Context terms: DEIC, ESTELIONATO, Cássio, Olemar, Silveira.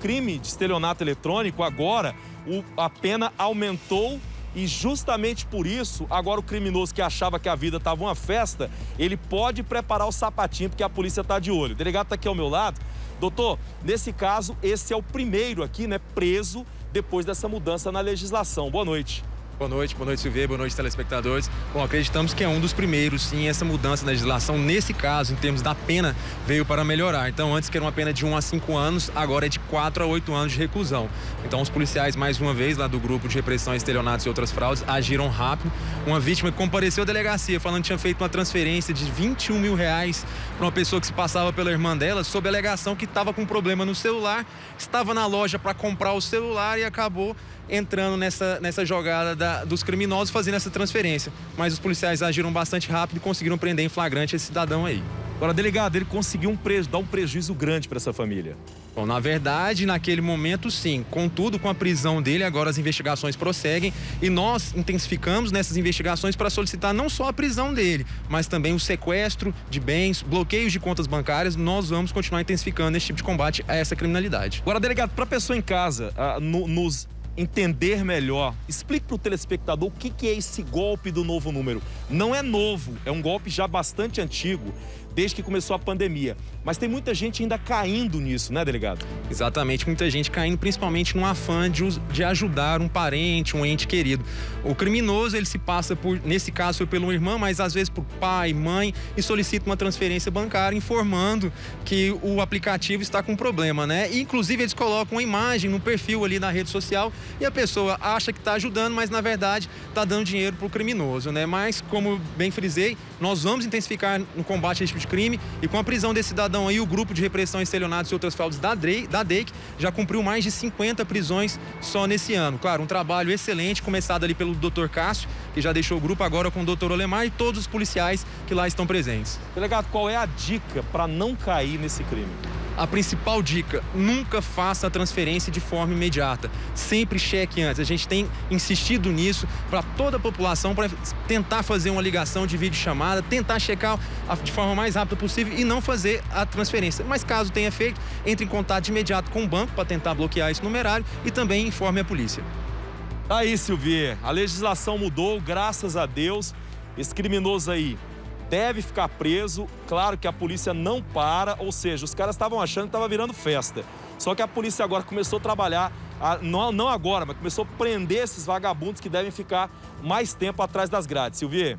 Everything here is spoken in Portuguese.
crime de estelionato eletrônico, agora a pena aumentou e justamente por isso, agora o criminoso que achava que a vida estava uma festa, ele pode preparar o sapatinho porque a polícia está de olho. O delegado está aqui ao meu lado. Doutor, nesse caso, esse é o primeiro aqui, né, preso depois dessa mudança na legislação. Boa noite. Boa noite, Silveira, boa noite, telespectadores. Bom, acreditamos que é um dos primeiros, sim, essa mudança na legislação, nesse caso, em termos da pena, veio para melhorar. Então, antes que era uma pena de 1 a 5 anos, agora é de 4 a 8 anos de reclusão. Então, os policiais, mais uma vez, lá do grupo de repressão a estelionatos e outras fraudes, agiram rápido. Uma vítima que compareceu à delegacia, falando que tinha feito uma transferência de R$21 mil para uma pessoa que se passava pela irmã dela, sob a alegação que estava com problema no celular, estava na loja para comprar o celular e acabou entrando nessa jogada dos criminosos fazendo essa transferência. Mas os policiais agiram bastante rápido e conseguiram prender em flagrante esse cidadão aí. Agora, delegado, ele conseguiu dar um prejuízo grande para essa família. Bom, na verdade, naquele momento, sim. Contudo, com a prisão dele, agora as investigações prosseguem e nós intensificamos nessas investigações para solicitar não só a prisão dele, mas também o sequestro de bens, bloqueios de contas bancárias. Nós vamos continuar intensificando esse tipo de combate a essa criminalidade. Agora, delegado, para a pessoa em casa, nos entender melhor, explique para o telespectador o que é esse golpe do novo número. Não é novo, é um golpe já bastante antigo, desde que começou a pandemia. Mas tem muita gente ainda caindo nisso, né, delegado? Exatamente, muita gente caindo, principalmente no afã de ajudar um parente, um ente querido. O criminoso, ele se passa por, nesse caso, pelo uma irmã, mas às vezes por pai, mãe, e solicita uma transferência bancária informando que o aplicativo está com problema, né? E, inclusive, eles colocam uma imagem no perfil ali na rede social e a pessoa acha que está ajudando, mas, na verdade, está dando dinheiro para o criminoso, né? Mas, como bem frisei, nós vamos intensificar no combate a esse tipo de crime e com a prisão desse cidadão aí, o grupo de repressão a estelionatos e outras fraudes da DEIC já cumpriu mais de 50 prisões só nesse ano. Claro, um trabalho excelente, começado ali pelo doutor Cássio, que já deixou o grupo, agora com o doutor Olemar e todos os policiais que lá estão presentes. Delegado, qual é a dica para não cair nesse crime? A principal dica, nunca faça a transferência de forma imediata. Sempre cheque antes. A gente tem insistido nisso para toda a população, para tentar fazer uma ligação de videochamada, tentar checar de forma mais rápida possível e não fazer a transferência. Mas caso tenha feito, entre em contato de imediato com o banco para tentar bloquear esse numerário e também informe a polícia. Aí, Silveira, a legislação mudou, graças a Deus. Esse criminoso aí deve ficar preso, claro que a polícia não para, ou seja, os caras estavam achando que estava virando festa. Só que a polícia agora começou a trabalhar, não agora, mas começou a prender esses vagabundos que devem ficar mais tempo atrás das grades. Silveira?